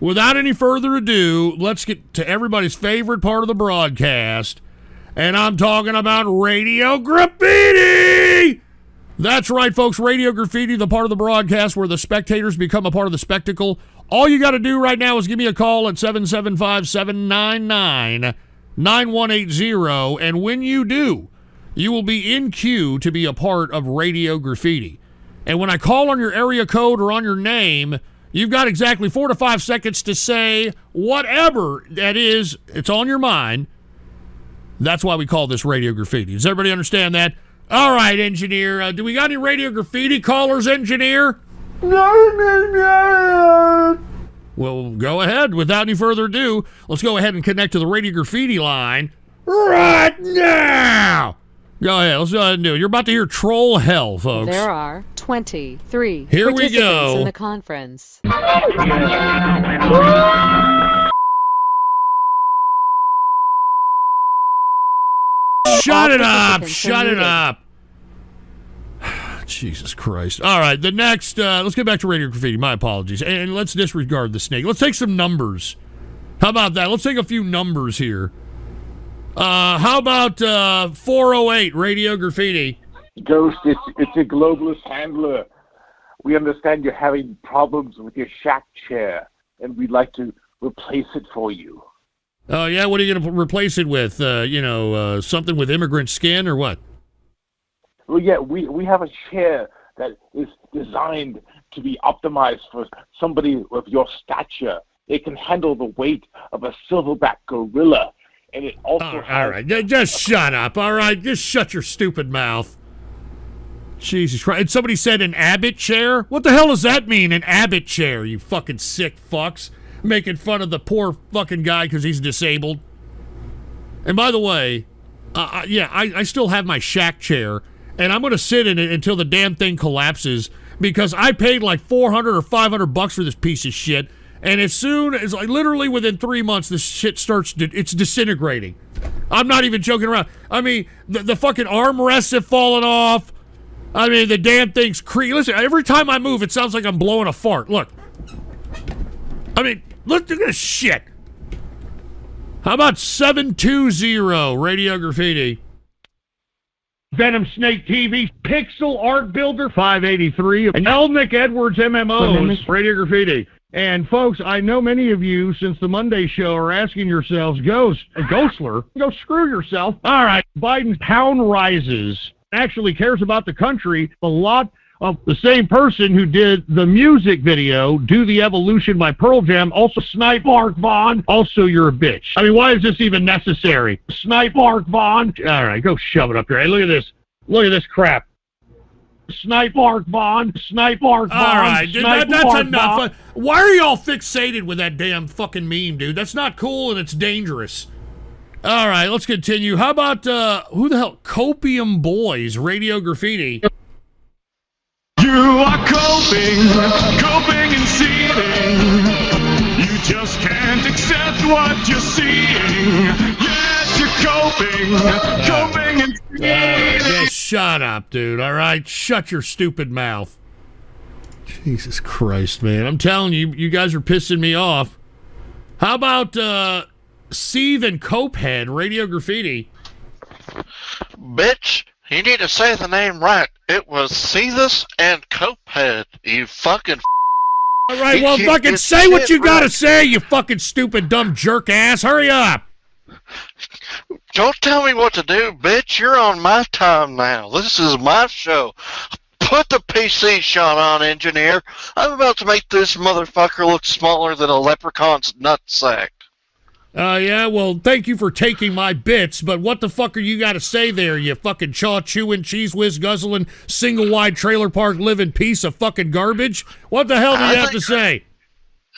without any further ado, let's get to everybody's favorite part of the broadcast, and I'm talking about Radio Graffiti! That's right, folks, Radio Graffiti, the part of the broadcast where the spectators become a part of the spectacle. All you got to do right now is give me a call at 775-799-9180, and when you do, you will be in queue to be a part of Radio Graffiti. And when I call on your area code or on your name, you've got exactly 4 to 5 seconds to say whatever that is, it's on your mind. That's why we call this Radio Graffiti. Does everybody understand that? All right, engineer, do we got any Radio Graffiti callers, engineer? Well, go ahead. Without any further ado, let's go ahead and connect to the Radio Graffiti line right now. Go ahead. Let's go ahead and do it. You're about to hear troll hell, folks. There are 23 here we go in the conference. Shut it up! Shut it up! Jesus Christ. All right, the next, let's get back to Radio Graffiti. My apologies. And let's disregard the snake. Let's take some numbers. How about that? Let's take a few numbers here. How about 408, Radio Graffiti? Ghost, it's a globalist handler. We understand you're having problems with your shack chair, and we'd like to replace it for you. Oh, yeah? What are you going to replace it with? You know, something with immigrant skin or what? Well, yeah, we have a chair that is designed to be optimized for somebody of your stature. It can handle the weight of a silverback gorilla, and it also all right, just shut up, all right? Just shut your stupid mouth. Jesus Christ. And somebody said an Abbott chair? What the hell does that mean, an Abbott chair, you fucking sick fucks? Making fun of the poor fucking guy because he's disabled. And by the way, yeah, I still have my shack chair, and I'm going to sit in it until the damn thing collapses, because I paid like $400 or $500 for this piece of shit, and as soon as, like, literally within 3 months, this shit starts, it's disintegrating. I'm not even joking around. I mean, the fucking armrests have fallen off. I mean, the damn thing's listen, every time I move, it sounds like I'm blowing a fart. Look. I mean, look at this shit. How about 720, Radio Graffiti? Venom Snake TV, Pixel Art Builder 583, and Elnick Edwards MMOs, Radio Graffiti. And folks, I know many of you since the Monday show are asking yourselves, Ghostler, go screw yourself. All right, Biden's pound rises, actually cares about the country a lot. Of the same person who did the music video, Do the Evolution by Pearl Jam, also Snipe Mark Vaughn, also you're a bitch. I mean, why is this even necessary? Snipe Mark Vaughn. All right, go shove it up here. Hey, look at this. Look at this crap. Snipe Mark Vaughn. Snipe Mark Vaughn. All right, dude, that's enough. Why are y'all fixated with that damn fucking meme, dude? That's not cool and it's dangerous. All right, let's continue. How about, who the hell? Copium Boys, Radio Graffiti. You are coping and seething. You just can't accept what you're seeing. Yes, you're coping and seething. Just shut up, dude, all right? Shut your stupid mouth. Jesus Christ, man. I'm telling you, you guys are pissing me off. How about Steve and Copehead, Radio Graffiti? Bitch. You need to say the name right. It was Seethus and Copehead, you fucking all right, well, fucking say what you gotta say, you fucking stupid, dumb jerk ass. Hurry up. Don't tell me what to do, bitch. You're on my time now. This is my show. Put the PC shot on, engineer. I'm about to make this motherfucker look smaller than a leprechaun's nutsack. Yeah, well, thank you for taking my bits, but what the fuck are you got to say there, you fucking chaw-chewing, cheese-whiz-guzzling, single-wide trailer park-living piece of fucking garbage? What the hell do you have to say?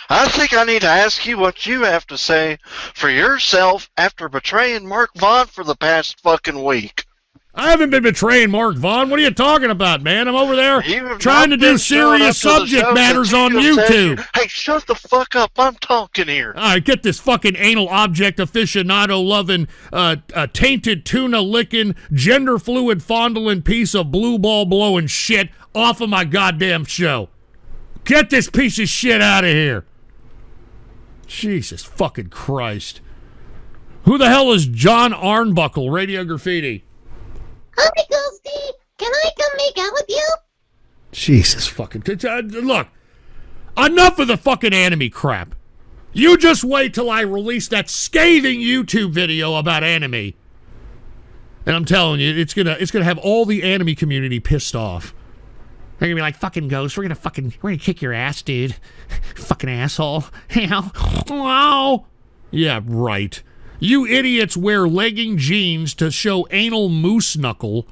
I think I need to ask you what you have to say for yourself after betraying Mark Vaughn for the past fucking week. I haven't been betraying Mark Vaughn. What are you talking about, man? I'm over there trying to do serious subject matters on YouTube. Hey, shut the fuck up. I'm talking here. All right, get this fucking anal object aficionado-loving, tainted tuna-licking, gender-fluid fondling piece of blue ball-blowing shit off of my goddamn show. Get this piece of shit out of here. Jesus fucking Christ. Who the hell is John Arnbuckle, Radio Graffiti? Hi, Ghosty. Can I come make out with you? Jesus fucking... Look. Enough of the fucking anime crap. You just wait till I release that scathing YouTube video about anime. And I'm telling you, it's gonna have all the anime community pissed off. They're gonna be like, fucking Ghost, we're gonna kick your ass, dude. Fucking asshole. Wow. Yeah, right. You idiots wear legging jeans to show anal moose knuckle,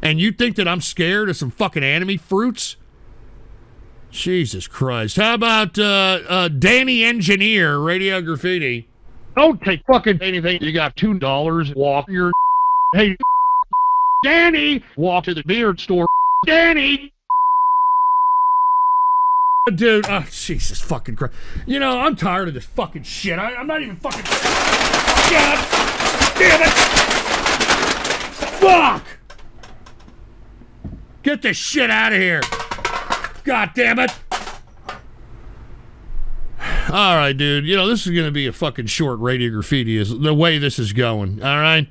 and you think that I'm scared of some fucking anime fruits? Jesus Christ. How about Danny Engineer, Radio Graffiti? Don't take fucking anything. You got $2. Walk your... Hey, Danny! Walk to the beard store. Danny! Dude, oh, Jesus fucking Christ. You know, I'm tired of this fucking shit. I'm not even fucking... God damn it! Fuck! Get this shit out of here. God damn it. All right, dude. You know, this is going to be a fucking short Radio Graffiti is the way this is going. All right.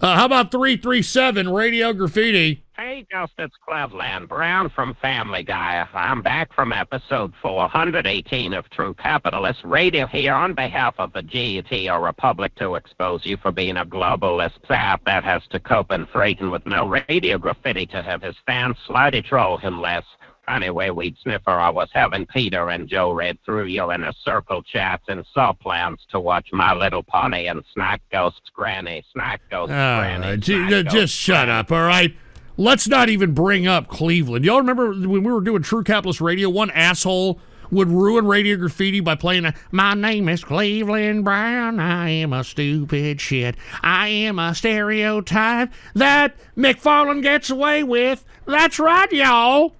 How about 337 Radio Graffiti? Hey, Ghost, it's Cleveland Brown from Family Guy. I'm back from episode 418 of True Capitalist Radio here on behalf of the GETO Republic to expose you for being a globalist sap that has to cope and frighten with no Radio Graffiti to have his fans slightly troll him less. Anyway, Weed Sniffer, I was having Peter and Joe read through your inner circle chats and saw plans to watch My Little Pony and Snack Ghost's Granny. Snack Ghost's Granny. Just shut up, all right? Let's not even bring up Cleveland. Y'all remember when we were doing True Capitalist Radio, one asshole would ruin Radio Graffiti by playing a, my name is Cleveland Brown, I am a stupid shit, I am a stereotype that McFarlane gets away with. That's right, y'all.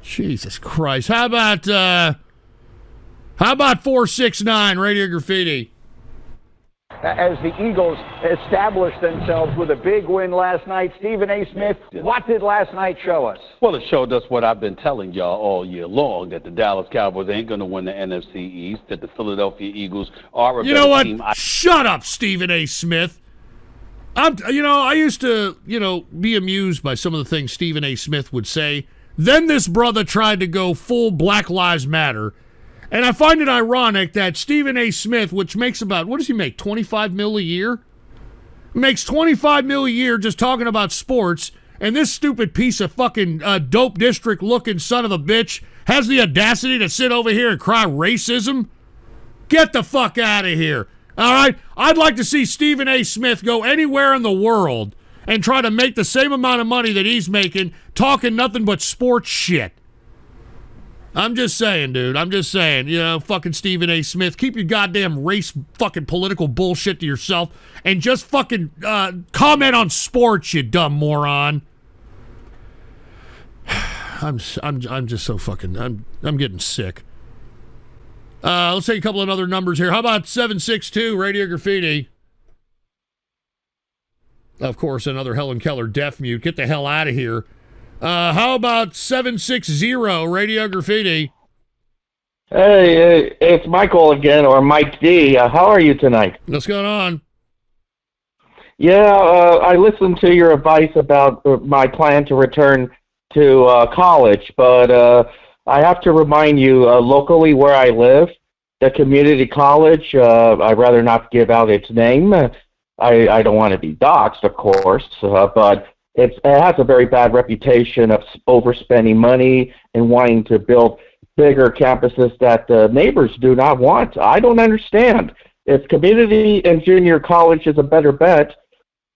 Jesus Christ. How about 469 Radio Graffiti? As the Eagles established themselves with a big win last night, Stephen A. Smith, what did last night show us? Well, it showed us what I've been telling y'all all year long, that the Dallas Cowboys ain't going to win the NFC East, that the Philadelphia Eagles are a better team. You know what? Shut up, Stephen A. Smith. I used to, be amused by some of the things Stephen A. Smith would say. Then this brother tried to go full Black Lives Matter. And I find it ironic that Stephen A. Smith, which makes about, what does he make, 25 mil a year? Makes 25 mil a year just talking about sports, and this stupid piece of fucking dope district-looking son of a bitch has the audacity to sit over here and cry racism? Get the fuck out of here, all right? I'd like to see Stephen A. Smith go anywhere in the world and try to make the same amount of money that he's making talking nothing but sports shit. I'm just saying, dude. I'm just saying, fucking Stephen A. Smith, keep your goddamn race fucking political bullshit to yourself and just fucking comment on sports, you dumb moron. I'm just so fucking, I'm getting sick. Let's take a couple of other numbers here. How about 762 Radio Graffiti? Of course, another Helen Keller deaf mute. Get the hell out of here. How about 760 Radio Graffiti? Hey, it's Michael again, or Mike D. How are you tonight? What's going on? Yeah, I listened to your advice about my plan to return to college, but I have to remind you, locally where I live, the community college, I'd rather not give out its name. I don't want to be doxxed, of course, but... It has a very bad reputation of overspending money and wanting to build bigger campuses that the neighbors do not want. I don't understand. If community and junior college is a better bet,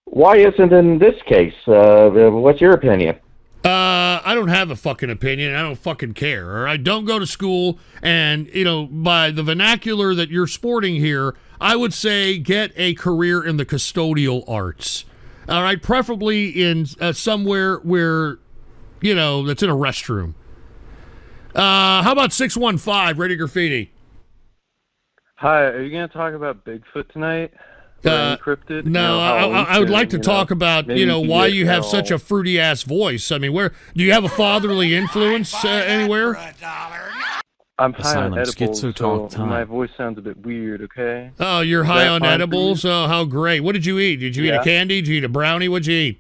why isn't in this case? What's your opinion? I don't have a fucking opinion. I don't fucking care. All right? Don't go to school. And, by the vernacular that you're sporting here, I would say get a career in the custodial arts. All right, preferably in somewhere where, that's in a restroom. How about 615, Radio Graffiti? Hi, are you going to talk about Bigfoot tonight? Encrypted? No, I would like to talk about, why you have such a fruity-ass voice. I mean, do you have a fatherly influence anywhere? I'm high on edibles, so my voice sounds a bit weird, okay? Oh, you're high on edibles? Oh, how great. What did you eat? Did you eat a candy? Did you eat a brownie? What'd you eat?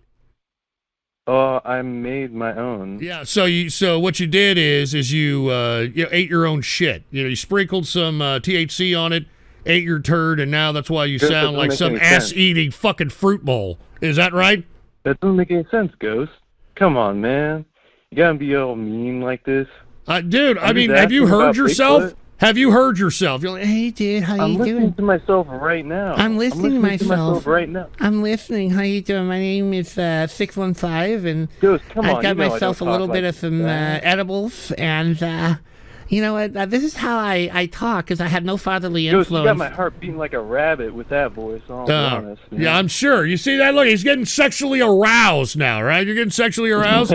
I made my own. Yeah, so what you did is you you ate your own shit. You know, you sprinkled some THC on it, ate your turd, and now that's why you sound like some ass-eating fucking fruit bowl. Is that right? That doesn't make any sense, Ghost. Come on, man. You gotta be all mean like this. Dude, I mean, have you heard yourself? Bigfoot? Have you heard yourself? You're like, hey, dude, how you doing? I'm listening to myself right now. I'm listening. How you doing? My name is 615, and Ghost, I've got myself a little bit of some edibles, and you know what? This is how I talk, because I have no fatherly influence. Ghost, you got my heart beating like a rabbit with that voice. I'll be honest, man. Yeah, I'm sure. You see that? Look, he's getting sexually aroused now, right? You're getting sexually aroused?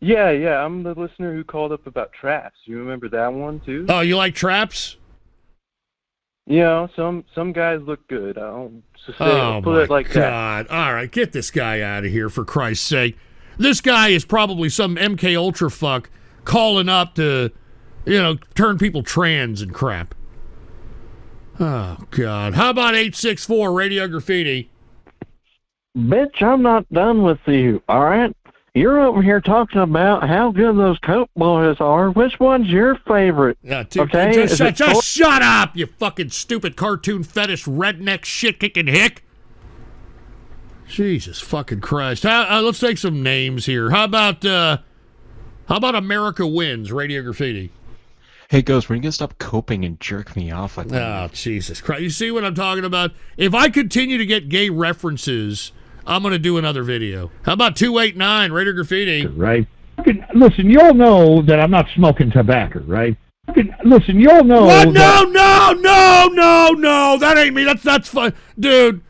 Yeah, yeah, I'm the listener who called up about traps. You remember that one, too? Oh, you like traps? You know, some guys look good. I don't put it like that. All right, get this guy out of here, for Christ's sake. This guy is probably some MK Ultra fuck calling up to, you know, turn people trans and crap. Oh, God. How about 864 Radio Graffiti? Bitch, I'm not done with you, all right? You're over here talking about how good those Coke boys are. Which one's your favorite? Yeah, okay? Just shut up, you fucking stupid cartoon fetish redneck shit-kicking hick. Jesus fucking Christ. Let's take some names here. How about America Wins, Radio Graffiti? Hey, Ghost, when are you going to stop coping and jerk me off like that? Oh, Jesus Christ. You see what I'm talking about? If I continue to get gay references, I'm going to do another video. How about 289, Raider Graffiti? Right. Listen, you all know that I'm not smoking tobacco, right? Listen, you all know... What? No, no, no, no, no. That ain't me. That's fun. Dude.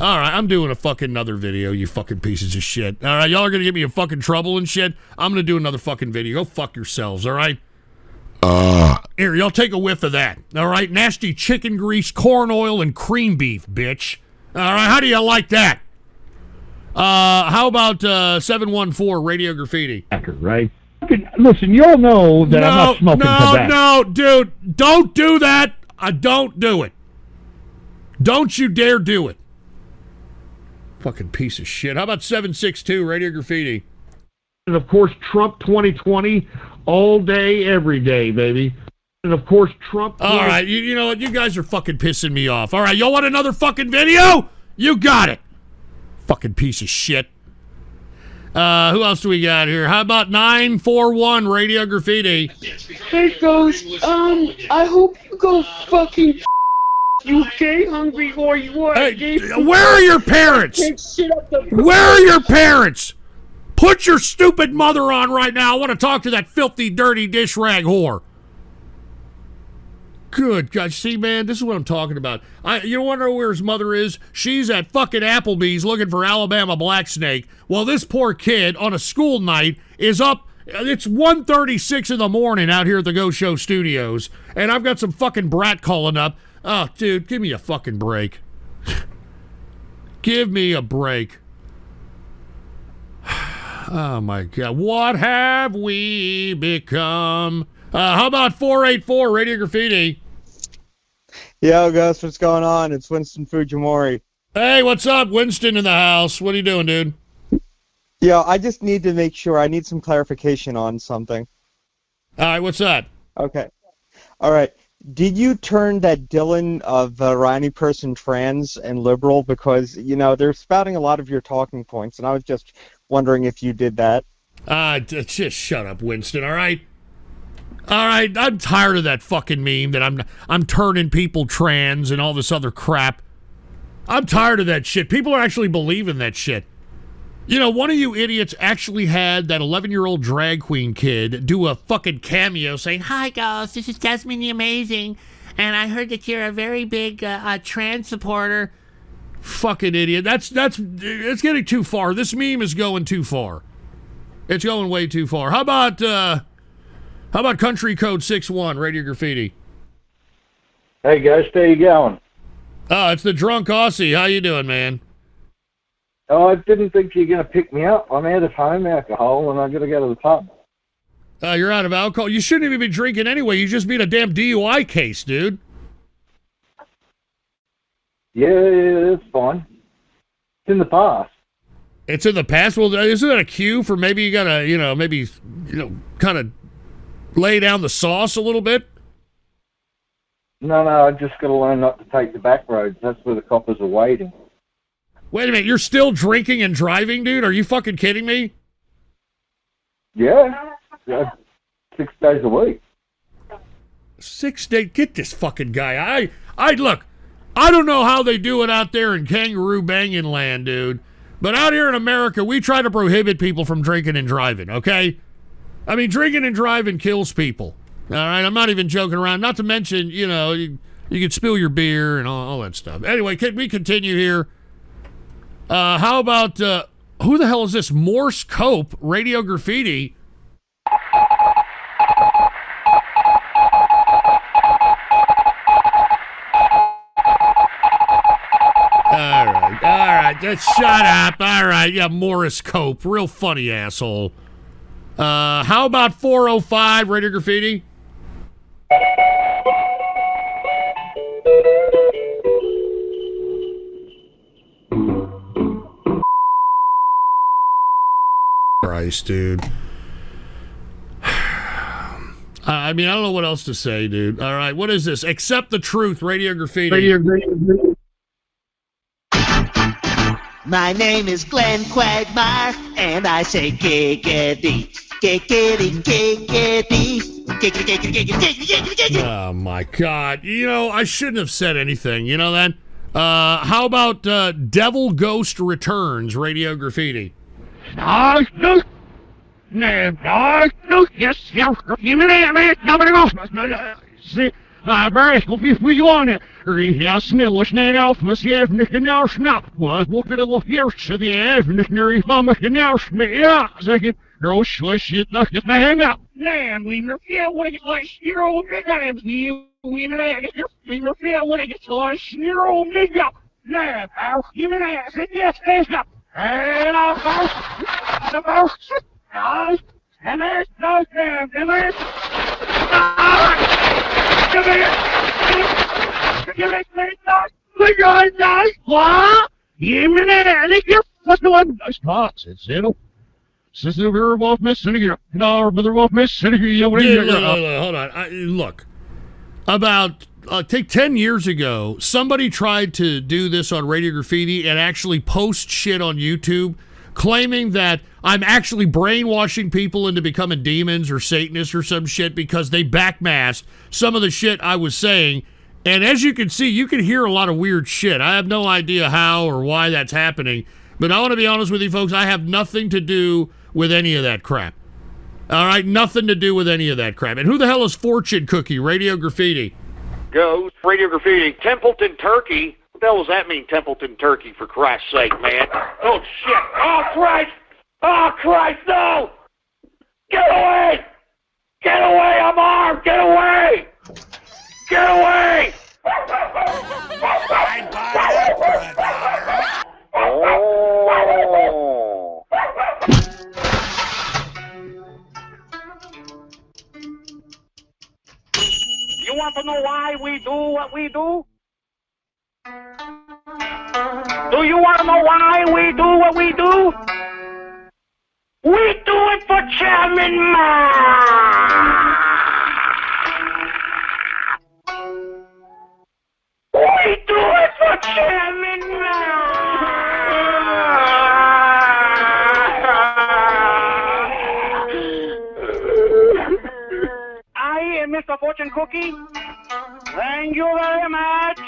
All right, I'm doing a fucking another video, you fucking pieces of shit. All right, y'all are going to get me in fucking trouble and shit. I'm going to do another fucking video. Go fuck yourselves, all right? Here, y'all take a whiff of that. All right, nasty chicken grease, corn oil, and cream beef, bitch. All right, how do you like that? How about 714 Radio Graffiti? Right. Listen, you all know that I'm not smoking tobacco. No, dude, don't do that. I don't do it. Don't you dare do it. Fucking piece of shit. How about 762 Radio Graffiti? And of course, Trump 2020, all day, every day, baby. And of course, Trump. All right, you know what? You guys are fucking pissing me off. All right, y'all want another fucking video? You got it. Fucking piece of shit. Who else do we got here? How about 941 Radio Graffiti? Hey, Ghost. I hope you go fucking you gay hungry whore you are. Hey, where are your parents? Where are your parents? Put your stupid mother on right now. I want to talk to that filthy, dirty dish rag whore. Good God. See, man, this is what I'm talking about. You wonder where his mother is? She's at fucking Applebee's looking for Alabama Black Snake. Well, this poor kid on a school night is up. It's 1:36 in the morning out here at the Go Show Studios, and I've got some fucking brat calling up. Oh, dude, give me a fucking break. Give me a break. Oh, my God. What have we become? How about 484 Radio Graffiti? Yo, Gus, what's going on? It's Winston Fujimori. Hey, what's up? Winston in the house. What are you doing, dude? Yo, I just need to make sure. I need some clarification on something. All right, what's that? Okay. All right. Did you turn that Dylan of the Ronnie person trans and liberal? Because, you know, they're spouting a lot of your talking points, and I was just wondering if you did that. Just shut up, Winston, all right? All right, I'm tired of that fucking meme that I'm turning people trans and all this other crap. I'm tired of that shit. People are actually believing that shit. You know, one of you idiots actually had that 11-year-old drag queen kid do a fucking cameo saying, "Hi, Ghost, this is Desmond the Amazing, and I heard that you're a very big trans supporter." Fucking idiot. It's getting too far. This meme is going too far. It's going way too far. How about Country Code 61, Radio Graffiti? Hey, guys, how you going? Oh, it's the Drunk Aussie. How you doing, man? Oh, I didn't think you were going to pick me up. I'm out of home alcohol, and I've got to go to the pub. You're out of alcohol. You shouldn't even be drinking anyway. You just beat a damn DUI case, dude. Yeah, it's fine. It's in the past. It's in the past? Well, isn't that a cue for maybe you got to, kind of lay down the sauce a little bit? No, I just got to learn not to take the back roads. That's where the coppers are waiting. Wait a minute, you're still drinking and driving, dude? Are you fucking kidding me? Yeah. 6 days a week. 6 days? Get this fucking guy. Look, I don't know how they do it out there in kangaroo banging land, dude. But out here in America, we try to prohibit people from drinking and driving, okay? I mean, drinking and driving kills people. All right, I'm not even joking around. Not to mention, you could spill your beer and all that stuff. Anyway, can we continue here? How about, who the hell is this? Morse Cope, Radio Graffiti. All right, just shut up. All right, yeah, Morris Cope, real funny asshole. How about 405, Radio Graffiti? Christ, dude. I mean, I don't know what else to say, dude. All right, what is this? Accept the Truth, Radio Graffiti. My name is Glenn Quagmire, and I say giggity, giggity, giggity. Oh my God! I shouldn't have said anything. Then, how about Devil Ghost Returns, Radio Graffiti? Hold on. Look, about take 10 years ago, somebody tried to do this on Radio Graffiti and actually post shit on YouTube claiming that I'm actually brainwashing people into becoming demons or Satanists or some shit because they backmasked some of the shit I was saying. And as you can see, you can hear a lot of weird shit. I have no idea how or why that's happening. But I want to be honest with you folks, I have nothing to do with any of that crap. All right, nothing to do with any of that crap. And who the hell is Fortune Cookie, Radio Graffiti? Go, Radio Graffiti, Templeton, Turkey. What the hell does that mean, Templeton, Turkey, for Christ's sake, man? Oh, shit. Oh, Christ! Oh, Christ, no! Get away! Get away, I'm armed! Get away! Get away! Oh. You want to know why we do what we do? Do you want to know why we do what we do? We do it for Chairman Mao! We do it for Chairman Mao! I am Mr. Fortune Cookie. Thank you very much.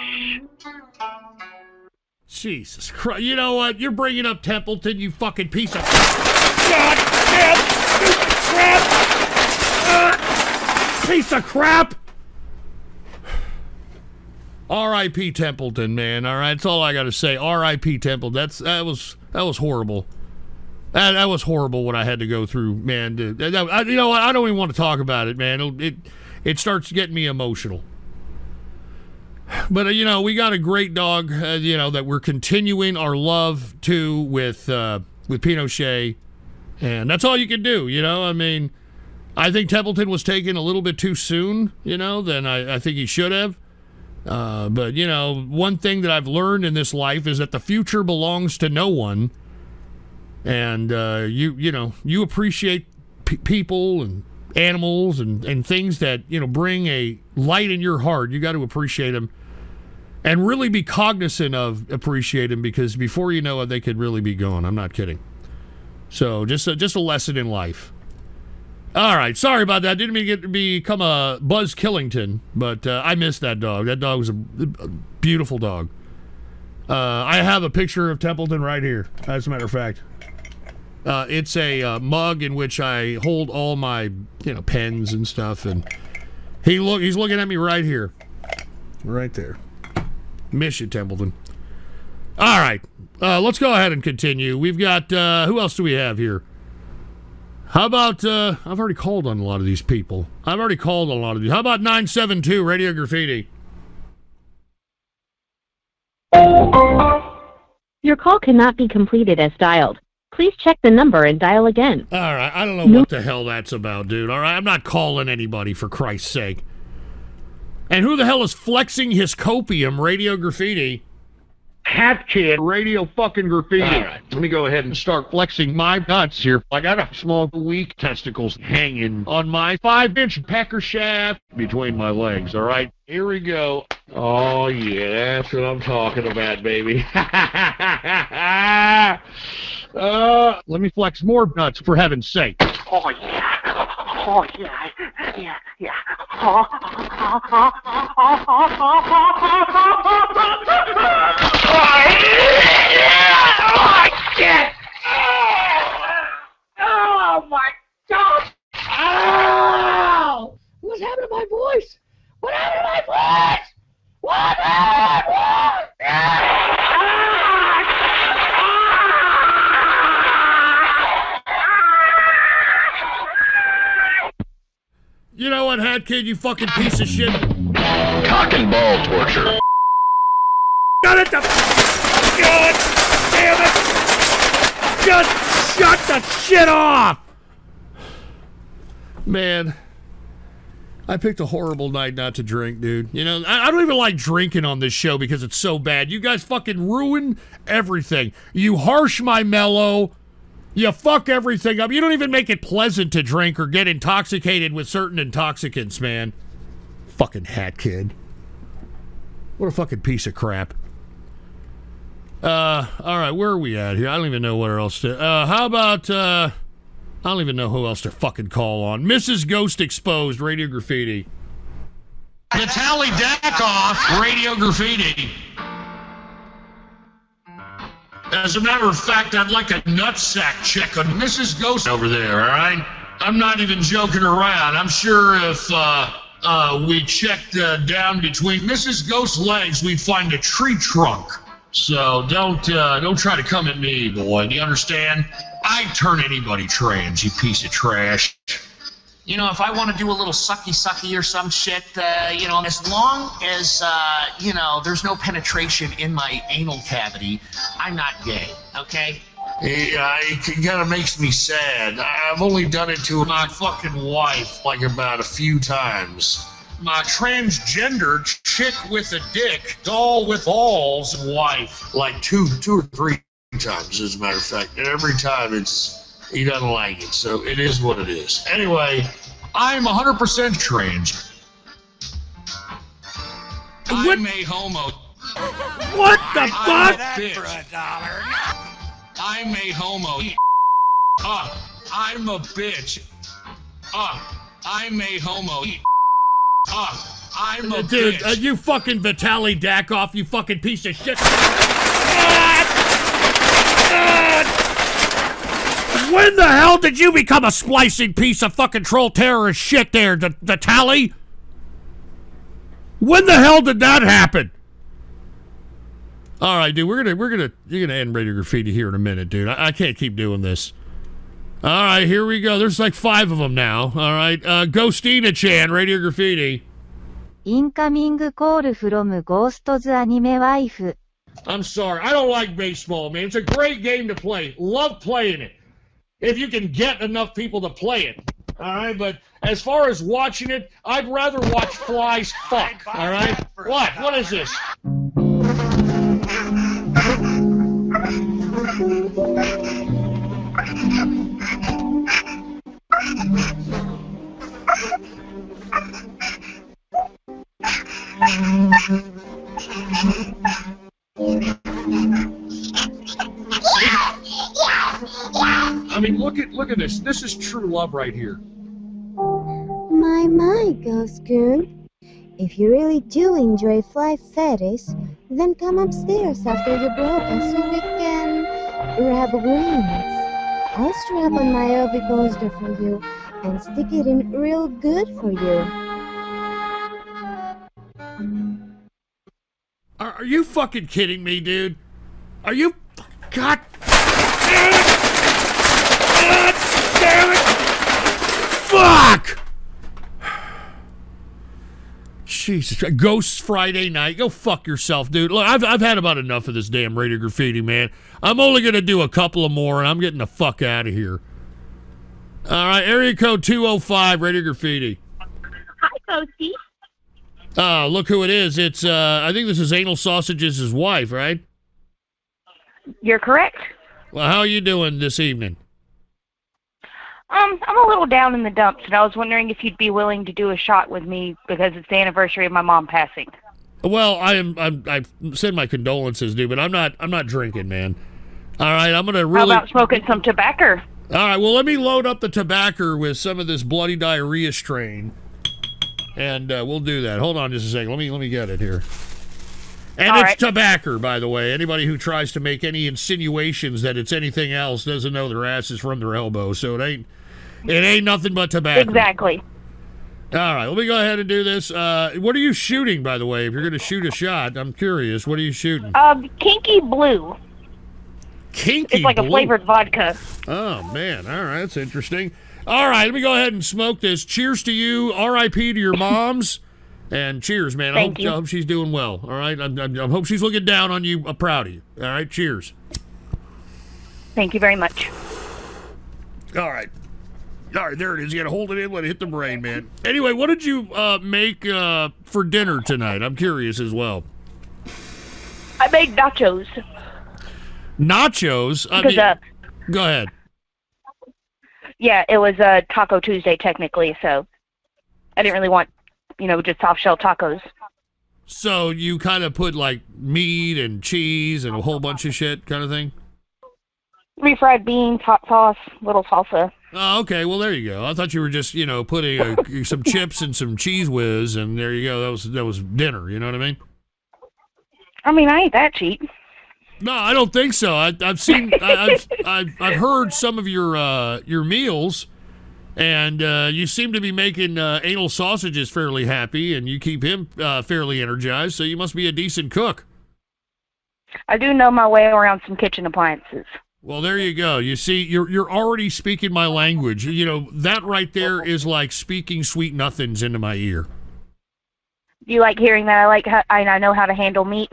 Jesus Christ. You know what? You're bringing up Templeton, you fucking piece of... God damn! Piece of crap! Piece of crap! R.I.P. Templeton, man. All right, that's all I got to say. R.I.P. Templeton. That was horrible. That was horrible what I had to go through, man. You know what? I don't even want to talk about it, man. It starts getting me emotional. But, we got a great dog, that we're continuing our love to with Pinochet. And that's all you can do, I mean, I think Templeton was taken a little bit too soon, you know, than I think he should have. But, you know, one thing that I've learned in this life is that the future belongs to no one. And, you know, you appreciate people and animals and things that, you know, bring a light in your heart. You got to appreciate them and really be cognizant of appreciate them, because before you know it, they could really be gone. I'm not kidding. So just a lesson in life. All right, sorry about that. Didn't mean to become a Buzz Killington, but I missed that dog. That dog was a beautiful dog. I have a picture of Templeton right here, as a matter of fact. It's a mug in which I hold all my, you know, pens and stuff, and he's looking at me right here, right there. Miss you, Templeton. All right, let's go ahead and continue. We've got who else do we have here? How about I've already called on a lot of these people. How about 972 Radio Graffiti? Your call cannot be completed as dialed. Please check the number and dial again. All right. I don't know what the hell that's about, dude. All right. I'm not calling anybody, for Christ's sake. And who the hell is flexing his copium, Radio Graffiti? Hat Kid, Radio fucking Graffiti. All right. Let me go ahead and start flexing my nuts here. I got a small, weak testicles hanging on my 5-inch pecker shaft between my legs. All right. Here we go. Oh, yeah. That's what I'm talking about, baby. Ha, ha, ha, ha, ha. Let me flex more nuts, for heaven's sake. Oh, yeah. Oh, yeah. Yeah, yeah. Oh, shit. Oh, my God. Ow. What's happened to my voice? What happened to my voice? What happened? You know what, Hat Kid, you fucking piece of shit. Cock and ball torture. Shut it! God damn it! Just shut the shit off! Man, I picked a horrible night not to drink, dude. You know, I don't even like drinking on this show because it's so bad. You guys fucking ruin everything. You harsh my mellow. You fuck everything up. You don't even make it pleasant to drink or get intoxicated with certain intoxicants, man. Fucking Hat Kid. What a fucking piece of crap. All right, where are we at here? I don't even know what else to... how about... I don't even know who else to fucking call on. Mrs. Ghost Exposed, Radio Graffiti. Vitali Dackoff, Radio Graffiti. As a matter of fact, I'd like a nutsack check on Mrs. Ghost over there, all right? I'm not even joking around. I'm sure if we checked down between Mrs. Ghost's legs, we'd find a tree trunk. So don't try to come at me, boy. Do you understand? I'd turn anybody trans, you piece of trash. You know, if I want to do a little sucky-sucky or some shit, you know, as long as, you know, there's no penetration in my anal cavity, I'm not gay, okay? Yeah, it kind of makes me sad. I've only done it to my fucking wife, like, about a few times. My transgender chick with a dick, doll with alls, wife, like two or three times, as a matter of fact. And every time it's... He doesn't like it, so it is what it is. Anyway, I'm 100% trans. I'm a homo. What the fuck? I'm a homo. I'm a bitch. I'm a homo. I'm a bitch. Dude, you fucking Vitali Dackoff, you fucking piece of shit. When the hell did you become a splicing piece of fucking troll terrorist shit there, the tally? When the hell did that happen? All right, dude, you're gonna end Radio Graffiti here in a minute, dude. I can't keep doing this. All right, here we go. There's like 5 of them now. All right, Ghostina-chan, Radio Graffiti. Incoming call from Ghost's anime wife. I'm sorry, I don't like baseball, man. It's a great game to play. Love playing it. If you can get enough people to play it. All right, but as far as watching it, I'd rather watch flies fuck. All right, what? What is this? I mean, look at this. This is true love right here. My, ghost girl. If you really do enjoy fly fetish, then come upstairs after the broadcast so we can grab wings. I'll strap on my LV poster for you and stick it in real good for you. Are you fucking kidding me, dude? Are you... God... Damn it! Fuck! Jesus, Ghost Friday night. Go fuck yourself, dude. Look, I've had about enough of this damn Radio Graffiti, man. I'm only gonna do a couple of more, and I'm getting the fuck out of here. All right, area code 205, Radio Graffiti. Hi, Ghosty. Look who it is. It's I think this is Anal Sausages' wife, right? You're correct. Well, how are you doing this evening? I'm a little down in the dumps, and I was wondering if you'd be willing to do a shot with me because it's the anniversary of my mom passing. Well, I send my condolences, dude, but I'm not drinking, man. All right, I'm gonna really. How about smoking some tobacco? All right, well, let me load up the tobacco with some of this bloody diarrhea strain, and we'll do that. Hold on just a second. Let me get it here. And all it's right. Tobacco, by the way. Anybody who tries to make any insinuations that it's anything else doesn't know their ass is from their elbow, so it ain't nothing but tobacco. Exactly. All right, let me go ahead and do this. What are you shooting, by the way? If you're going to shoot a shot, I'm curious. What are you shooting? Kinky Blue. Kinky Blue? It's like a flavored vodka. Oh, man. All right, that's interesting. All right, let me go ahead and smoke this. Cheers to you. R.I.P. to your moms. And cheers, man. I hope she's doing well. All right. I hope she's looking down on you. I'm proud of you. All right. Cheers. Thank you very much. All right. All right. There it is. You got to hold it in. Let it hit the brain, man. Anyway, what did you make for dinner tonight? I'm curious as well. I made nachos. Nachos? Go ahead. Yeah, it was Taco Tuesday, technically, so I didn't really want. You know, just soft shell tacos. So you kind of put like meat and cheese and a whole bunch of shit kind of thing? Refried beans, hot sauce, little salsa. Oh, okay. Well, there you go. I thought you were just, you know, putting some chips and some cheese whiz, and there you go. That was dinner. You know what I mean? I mean, I ain't that cheap. No, I don't think so. I've heard some of your meals. And you seem to be making Anal Sausages fairly happy, and you keep him fairly energized, so you must be a decent cook. I do know my way around some kitchen appliances. Well, there you go. You see, you're already speaking my language. You know, that right there is like speaking sweet nothings into my ear. You like hearing that? I know how to handle meat.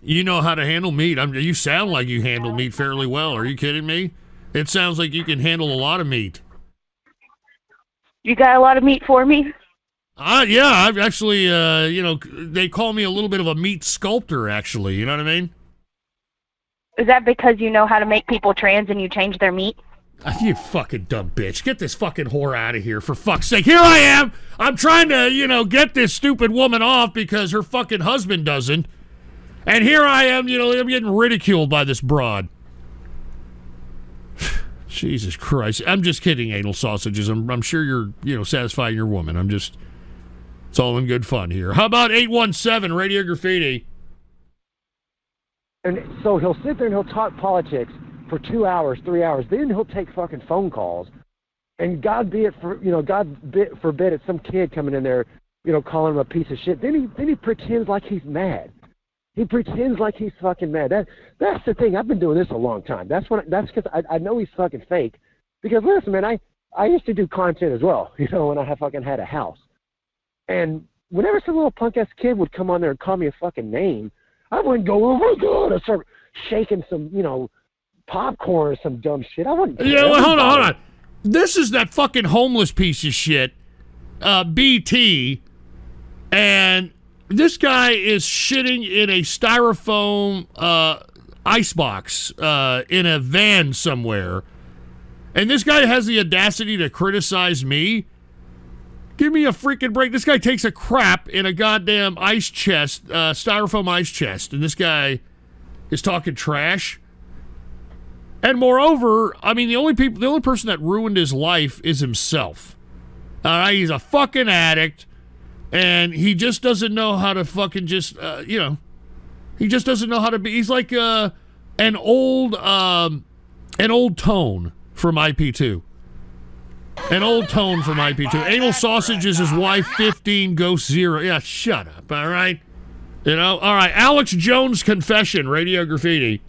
You know how to handle meat. You sound like you handle meat fairly well. Are you kidding me? It sounds like you can handle a lot of meat. You got a lot of meat for me? Yeah, I've actually, you know, they call me a little bit of a meat sculptor, actually. You know what I mean? Is that because you know how to make people trans and you change their meat? You fucking dumb bitch. Get this fucking whore out of here, for fuck's sake. Here I am. I'm trying to, you know, get this stupid woman off because her fucking husband doesn't. And here I am, you know, I'm getting ridiculed by this broad. Jesus Christ. I'm just kidding, Anal Sausages. I'm sure you're, you know, satisfying your woman. It's all in good fun here. How about 817 Radio Graffiti? And so he'll sit there and he'll talk politics for 2 hours, 3 hours. Then he'll take fucking phone calls. And God forbid it's some kid coming in there, you know, calling him a piece of shit. Then he pretends like he's mad. He pretends like he's fucking mad. That's the thing. I've been doing this a long time. That's because I know he's fucking fake. Because listen, man, I used to do content as well, you know, when I fucking had a house. And whenever some little punk-ass kid would come on there and call me a fucking name, I wouldn't go, oh, my God, I'd start shaking some, you know, popcorn or some dumb shit. I wouldn't. Yeah, well, hold on, hold on. This is that fucking homeless piece of shit, BT, and this guy is shitting in a styrofoam icebox in a van somewhere, and this guy has the audacity to criticize me? Give me a freaking break. This guy takes a crap in a goddamn ice chest, styrofoam ice chest, and this guy is talking trash? And moreover, I mean, the only person that ruined his life is himself. All right, he's a fucking addict, and he just doesn't know how to fucking just, you know, he just doesn't know how to be. He's like an old tone from IP2. An old tone from IP2. Anal Sausages is Y15 Ghost Zero. Yeah, shut up. All right, you know. All right, Alex Jones confession. Radio Graffiti.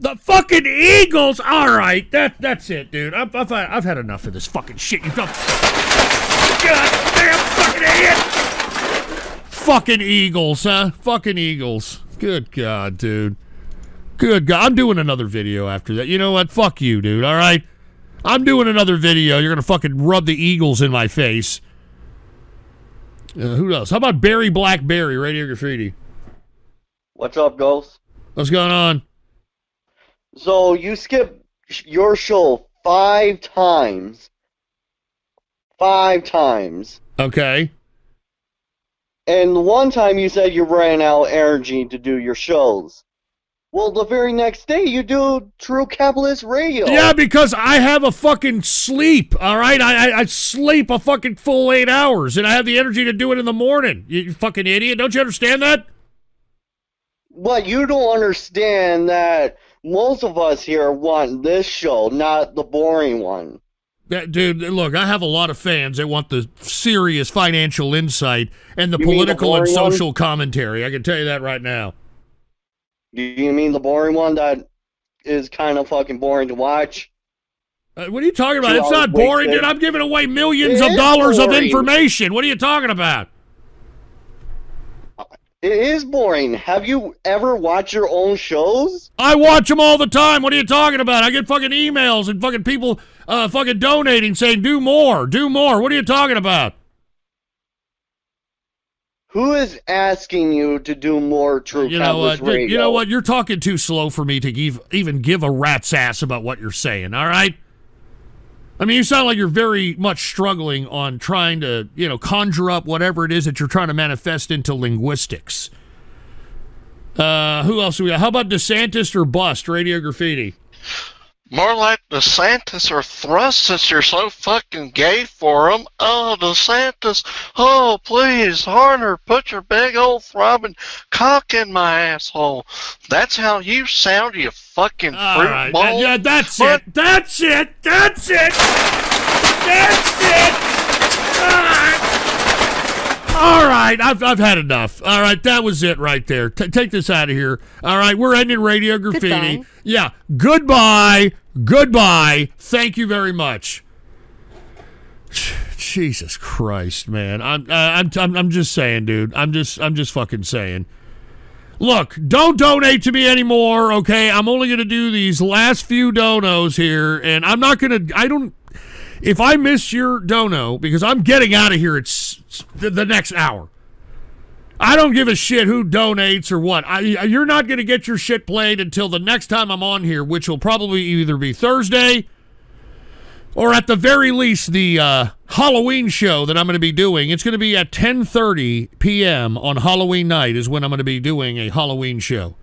The fucking Eagles! All right, that's it, dude. I've had enough of this fucking shit. You dumb goddamn fucking idiot! Fucking Eagles, huh? Fucking Eagles. Good God, dude. Good God. I'm doing another video after that. You know what? Fuck you, dude, all right? I'm doing another video. You're gonna fucking rub the Eagles in my face. Who else? How about Barry Blackberry, Radio Graffiti? What's up, Ghost? What's going on? So you skipped your show 5 times. 5 times. Okay. And one time you said you ran out of energy to do your shows. Well, the very next day you do True Capitalist Radio. Yeah, because I have a fucking sleep, all right? I sleep a fucking full 8 hours, and I have the energy to do it in the morning. You fucking idiot. Don't you understand that? But you don't understand that most of us here want this show, not the boring one. Dude, look, I have a lot of fans that want the serious financial insight and the political and social commentary. I can tell you that right now. Do you mean the boring one that is kind of fucking boring to watch? What are you talking about? It's not boring, dude. I'm giving away millions of dollars of information. What are you talking about? It is boring. Have you ever watched your own shows? I watch them all the time. What are you talking about? I get fucking emails and fucking people fucking donating saying, do more, do more. What are you talking about? Who is asking you to do more True Capitalist Radio? You know what? You're talking too slow for me to even give a rat's ass about what you're saying, all right? I mean, you sound like you're very much struggling on trying to, you know, conjure up whatever it is that you're trying to manifest into linguistics. Who else do we have? How about DeSantis or bust, Radio Graffiti? More like DeSantis or thrust, since you're so fucking gay for him. Oh, DeSantis, oh, please, Harner, put your big old throbbing cock in my asshole. That's how you sound, you fucking fruit ball. Right. Yeah, that's it. That's it. That's it. That's it. All right, I've had enough. All right, that was it right there. Take this out of here. All right, we're ending Radio Graffiti. Goodbye. Yeah, goodbye. Goodbye. Thank you very much. Jesus Christ, man. I'm just saying, dude. I'm just fucking saying. Look, don't donate to me anymore, okay? I'm only going to do these last few donos here, and I'm not going to if I miss your dono, because I'm getting out of here it's the next hour. I don't give a shit who donates or what. You're not going to get your shit played until the next time I'm on here, which will probably either be Thursday or at the very least the Halloween show that I'm going to be doing. It's going to be at 10:30 p.m. on Halloween night is when I'm going to be doing a Halloween show.